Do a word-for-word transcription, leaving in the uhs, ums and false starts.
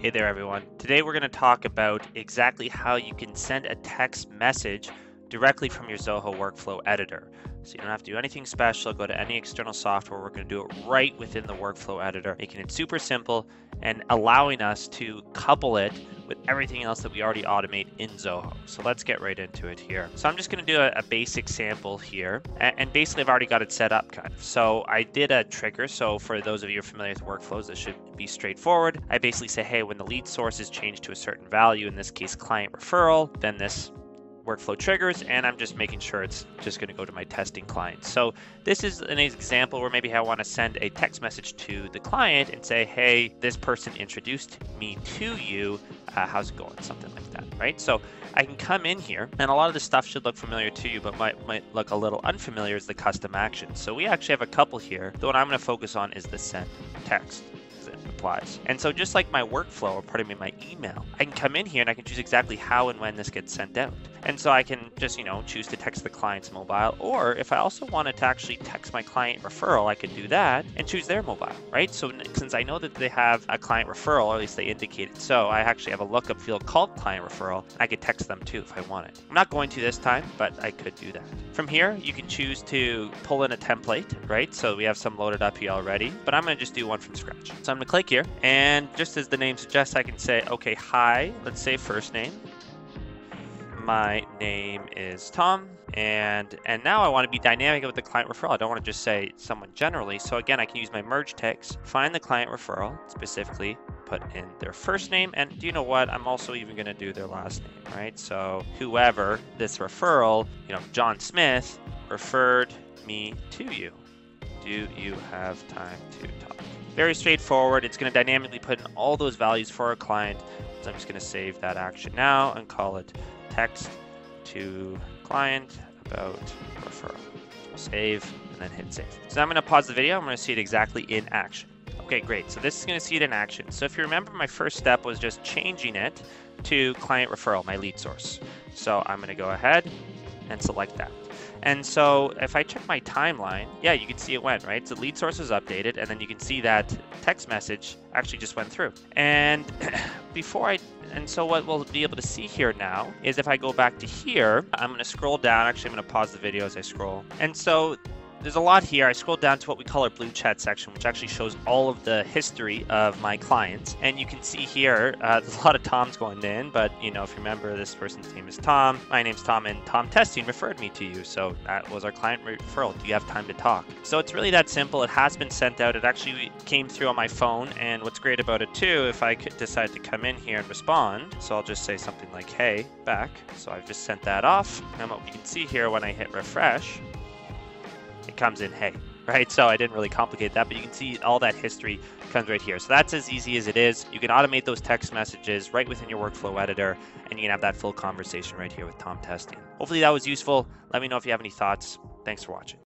Hey there everyone. Today we're going to talk about exactly how you can send a text message directly from your Zoho workflow editor. So you don't have to do anything special, go to any external software. We're going to do it right within the workflow editor, making it super simple and allowing us to couple it with everything else that we already automate in Zoho. So let's get right into it here. So I'm just going to do a, a basic sample here, and basically I've already got it set up kind of. So I did a trigger. So for those of you who are familiar with workflows, this should be straightforward. I basically say, hey, when the lead source is changed to a certain value, in this case, client referral, then this workflow triggers, and I'm just making sure it's just going to go to my testing client. So this is an example where maybe I want to send a text message to the client and say, hey, this person introduced me to you. Uh, how's it going? Something like that, right? So I can come in here, and a lot of this stuff should look familiar to you, but might, might look a little unfamiliar is the custom action. So we actually have a couple here. The one I'm going to focus on is the send text. Applies. And so just like my workflow, or pardon me, my email, I can come in here and I can choose exactly how and when this gets sent out. And so I can just, you know, choose to text the client's mobile, or if I also wanted to actually text my client referral, I could do that and choose their mobile, right? So since I know that they have a client referral, or at least they indicated so, I actually have a lookup field called client referral. I could text them too if I wanted. I'm not going to this time, but I could do that. From here, you can choose to pull in a template, right? So we have some loaded up here already, but I'm going to just do one from scratch. So I'm going to click here, and just as the name suggests, I can say, okay, hi, let's say first name. My name is Tom, and and now I want to be dynamic with the client referral. I don't want to just say someone generally. So again, I can use my merge text, find the client referral, specifically put in their first name. And do you know what? I'm also even going to do their last name, right? So whoever this referral, you know, John Smith referred me to you. Do you have time to talk? Very straightforward. It's going to dynamically put in all those values for our client. So I'm just going to save that action now and call it text to client about referral. Save and then hit save. So I'm going to pause the video. I'm going to see it exactly in action. Okay, great. So this is going to see it in action. So if you remember, my first step was just changing it to client referral, my lead source. So I'm going to go ahead and select that. And so if I check my timeline, yeah, you can see it went, right? So lead source is updated, and then you can see that text message actually just went through. And before I, and so what we'll be able to see here now is if I go back to here, I'm going to scroll down. Actually, I'm going to pause the video as I scroll. And so there's a lot here. I scrolled down to what we call our BluChat section, which actually shows all of the history of my clients. And you can see here, uh, there's a lot of Toms going in, but you know, if you remember, this person's name is Tom. My name's Tom, and Tom Testing referred me to you. So that was our client referral. Do you have time to talk? So it's really that simple. It has been sent out. It actually came through on my phone. And what's great about it too, if I could decide to come in here and respond, so I'll just say something like, hey, back. So I've just sent that off. And what we can see here when I hit refresh, it comes in, hey, right? So I didn't really complicate that, but you can see all that history comes right here. So that's as easy as it is. You can automate those text messages right within your workflow editor, and you can have that full conversation right here with Tom Testing. Hopefully that was useful. Let me know if you have any thoughts. Thanks for watching.